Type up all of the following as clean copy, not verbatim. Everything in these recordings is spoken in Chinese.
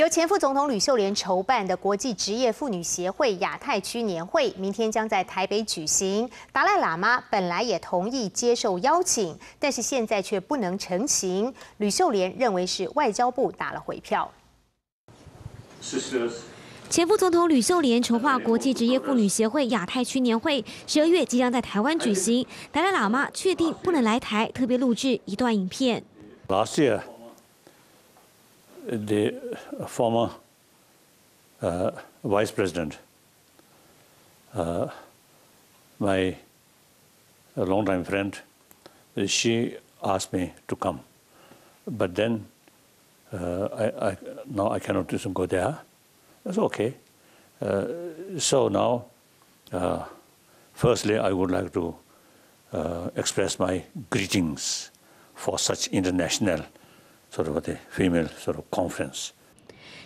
由前副总统吕秀莲筹办的国际职业妇女协会亚太区年会，明天将在台北举行。达赖喇嘛本来也同意接受邀请，但是现在却不能成行。吕秀莲认为是外交部打了回票。 前副总统吕秀莲筹划国际职业妇女协会亚太区年会，12月即将在台湾举行。达赖喇嘛确定不能来台，特别录制一段影片。Last year, the former vice president, my long-time friend, she asked me to come, but then I cannot just go there. That's okay. So now, firstly, I would like to express my greetings for such international sort of the female sort of conference.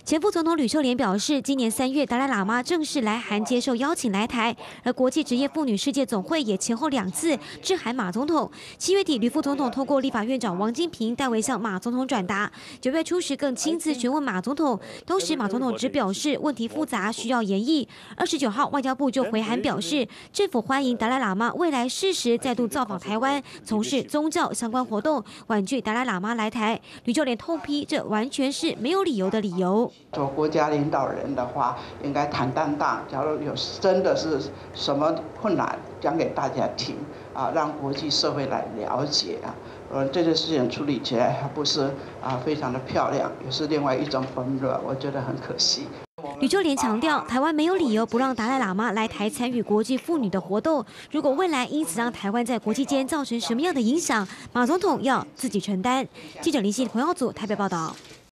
前副总统吕秀莲表示，今年3月，达赖喇嘛正式来函接受邀请来台，而国际职业妇女世界总会也前后2次致函马总统。7月底，吕副总统透过立法院长王金平代为向马总统转达；9月初时更亲自询问马总统，当时马总统只表示问题复杂，需要研议。29号，外交部就回函表示，政府欢迎达赖喇嘛未来适时再度造访台湾，从事宗教相关活动，婉拒达赖喇嘛来台。吕秀莲痛批，这完全是没有理由的理由。 做国家领导人的话，应该坦荡荡。假如有真的是什么困难，讲给大家听啊，让国际社会来了解啊。这件事情处理起来还不是啊，非常的漂亮，也是另外一种混乱，我觉得很可惜。 吕秀莲强调，台湾没有理由不让达赖喇嘛来台参与国际妇女的活动。如果未来因此让台湾在国际间造成什么样的影响，马总统要自己承担。记者林信洪耀祖台北报道。